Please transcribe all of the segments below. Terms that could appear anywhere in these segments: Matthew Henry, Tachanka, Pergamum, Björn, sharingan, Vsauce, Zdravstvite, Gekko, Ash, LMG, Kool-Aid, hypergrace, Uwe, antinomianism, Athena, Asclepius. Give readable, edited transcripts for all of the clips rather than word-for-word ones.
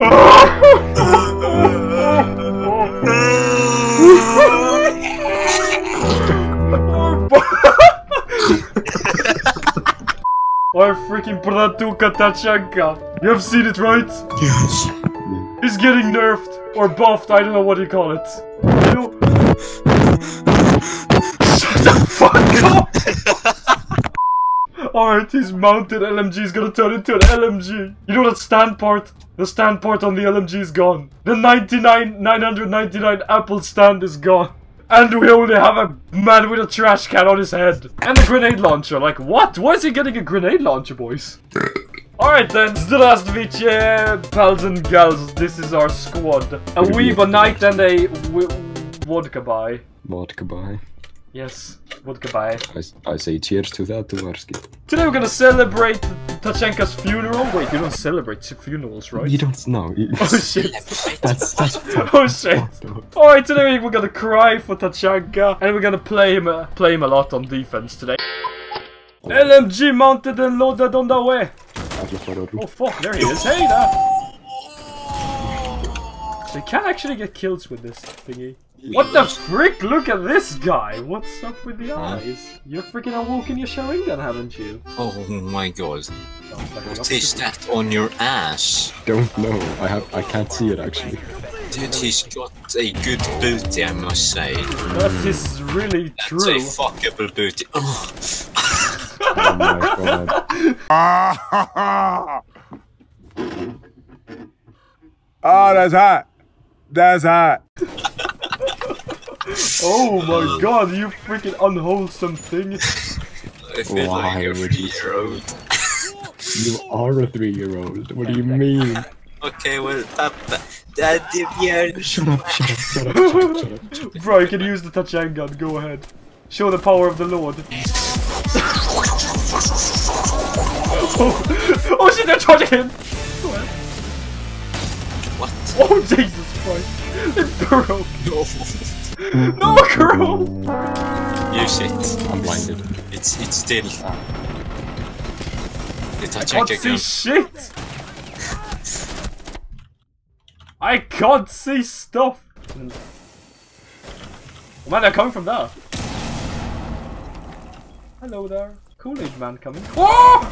Our freaking Bratuka Tachanka. You have seen it, right? Yes. He's getting nerfed or buffed, I don't know what you call it. You... Shut the fuck up! Alright, he's mounted LMG is gonna turn into an LMG. You know that stand part? The stand part on the LMG is gone. The 999 Apple stand is gone. And we only have a man with a trash can on his head. And a grenade launcher. Like, what? Why is he getting a grenade launcher, boys? Alright then, Zdravstvite, pals and gals. This is our squad. A weeba night and a vodka bye. Vodka bye. Yes, vodka bye. I say cheers to that, Towarski. Today we're gonna celebrate Tachanka's funeral. Wait, you don't celebrate funerals, right? You don't know. Oh shit. That's oh shit. Alright, today we're gonna cry for Tachanka, and we're gonna play him a lot on defense today. Oh. LMG mounted and loaded on the way. Oh fuck, there he is. Hey now. They can actually get kills with this thingy. What the frick? Look at this guy! What's up with the eyes? You're freaking awoken your sharingan, haven't you? Oh my god. What is that on your ass? Don't know. I can't see it actually. Dude, he's got a good booty, I must say. That is really true. That's a fuckable booty. Oh, oh my god. Oh, that's hot. That's hot. Oh my god, you freaking unwholesome thing! I feel like a 3-year-old. You are a 3-year-old, what do you mean? Okay, well, Papa, Daddy, yeah. Shut up. Bro, you can use the Tachanka, go ahead. Show the power of the Lord. Oh shit, they're charging him! What? Oh, Jesus Christ! It broke! No! No, girl! Use it. I'm blinded. It's still. I can't see shit! I can't see stuff! Oh man, they're coming from there. Hello there. Kool-Aid man coming. Oh!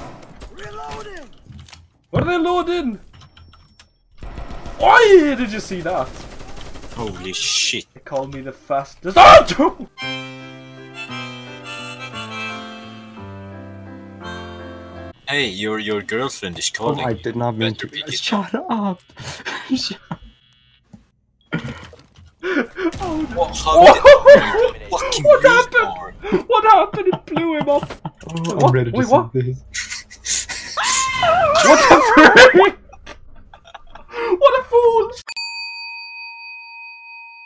Reloading! What are they loading? Oi! Did you see that? Holy shit. They call me the fastest. Oh! Hey, your girlfriend is calling. Oh, I did not mean to. Shut up! Shut up. Oh, no. What happened? What happened? It blew him up. Oh, I'm ready to wait, what? This. What the frick? What a fool!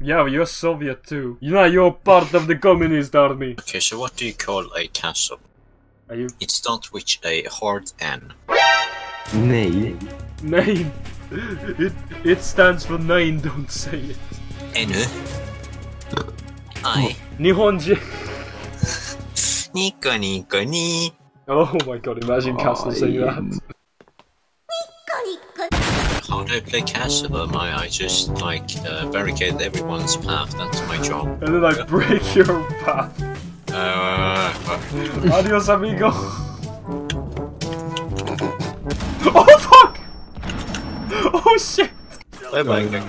Yeah, you're Soviet too. You know, you're part of the communist army. Okay, so what do you call a castle? Are you? It starts with a hard N. Name. Name. It stands for name, don't say it. N. I. Nihonji. Nico Nico ni. Oh my god, imagine Castle saying that. Nico Nico. How do I play castle? Am I just like barricade everyone's path? That's my job. And then I break your path. Adios, amigo. Oh fuck! Oh shit! Bye bye.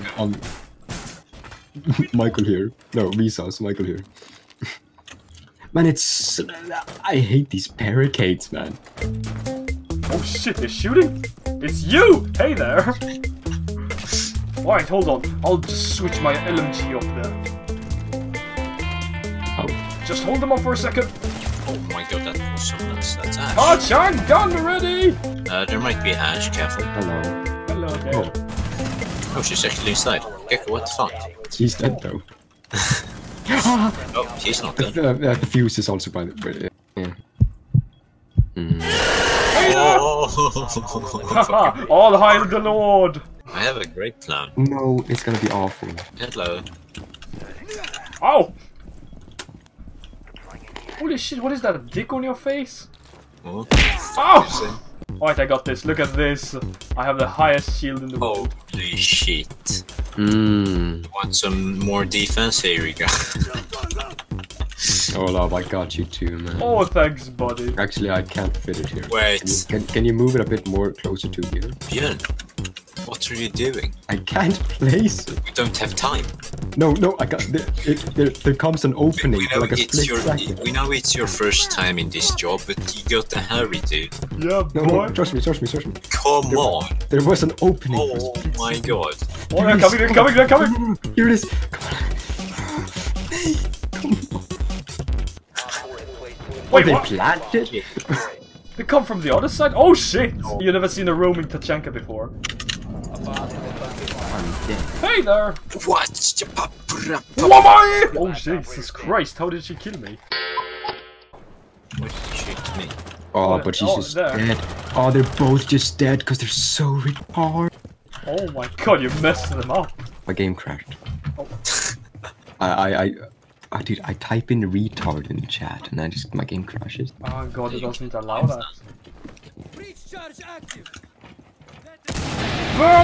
Michael here. No, Vsauce. Michael here. Man, it's I hate these barricades, man. Oh shit, they're shooting? It's you! Hey there! Alright, hold on. I'll just switch my LMG up there. Oh. Just hold them up for a second. Oh my god, that was so nuts. That's Ash. Tachanka gun ready! There might be Ash, careful. Hello. Hello there. Oh. Oh, she's actually inside. Gekko, what the fuck? She's dead though. Oh, she's not dead. The fuse is also by the... Yeah. Mm. Oh. All hail the Lord! I have a great plan. No, it's gonna be awful. Hello. Ow! Holy shit, what is that? A dick on your face? Oh! Ow! Alright, I got this. Look at this. I have the highest shield in the world. Holy shit. Want some more defense? Here we go. Oh love, I got you too, man. Oh, thanks, buddy. Actually, I can't fit it here. Wait. Can you move it a bit more closer to you? Björn, what are you doing? I can't place it. We don't have time. No, no, I got... There comes an opening, like a split second. We know it's your first time in this job, but you got the hurry, dude. Yeah, boy. No, trust me. Come on. There was an opening. Oh, my God. Oh, they're coming, they're coming. Here it is. Come on. Come on. Wait, they planted? They come from the other side? Oh shit! You've never seen a roaming Tachanka before. Hey there! What? Oh Jesus Christ, how did she kill me? What did she kill me? Oh, but she's just dead. Oh, they're both just dead because they're so retarded. Oh my God, you messed them up. My game crashed. Oh. Dude, I type in retard in the chat and I just my game crashes. Oh God, it doesn't allow that. Breach charge active. What?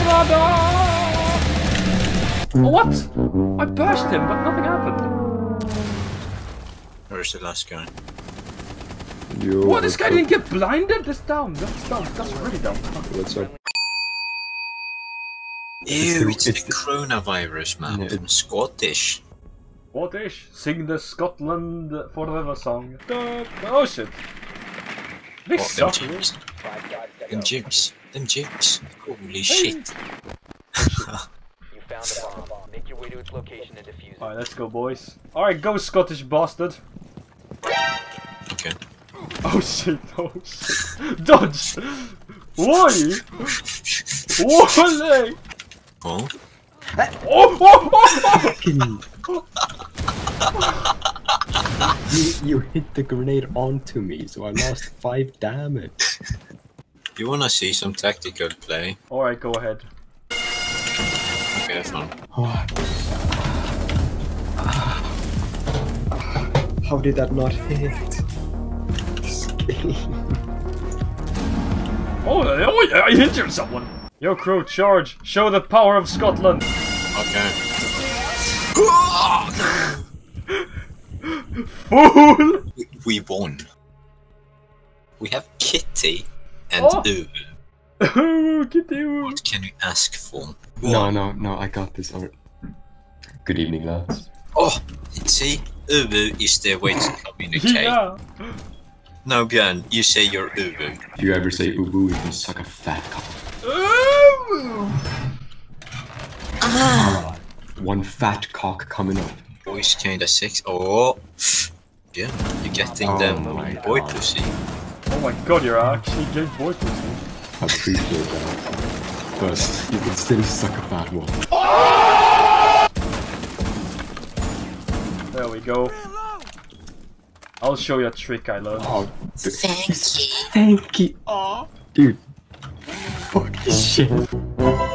I bashed him, but nothing happened. Where's the last guy? Yo, what? This guy didn't get blinded? That's dumb. That's really dumb. What's up? Ew, it's the coronavirus, man. Yeah. I'm Scottish. What ish? Sing the Scotland Forever song. Oh shit. They suck. Them gyms. Holy shit. You found the bomb. Make your way to its location and defuse it. Alright, let's go, boys. Alright, go, Scottish bastard. Okay. Oh shit, Dodge! Why? Why? Oh? You hit the grenade onto me, so I lost 5 damage. You wanna see some tactical play? Alright, go ahead. Okay, that's fine. How did that not hit? Oh, I hit you, someone! Yo, crew, charge! Show the power of Scotland! Okay. Fool! We won. We have Kitty and Uwe. Oh, Kitty Uwe. What can we ask for? No, I got this. Good evening, lads. Oh, see? Uwe is their way to communicate. Yeah. No, Björn, you say you're Uwe. If you ever say Uwe, you can suck a fat cock. Ah. One fat cock coming up. Boys kinda six. Oh, yeah, you're getting them boy pussy. Oh my God, you're actually getting boy pussy. I appreciate that. But you can still suck a fat one. Oh! There we go. I'll show you a trick I learned. Oh, thank you. Thank you. Oh, dude. Fuck this shit.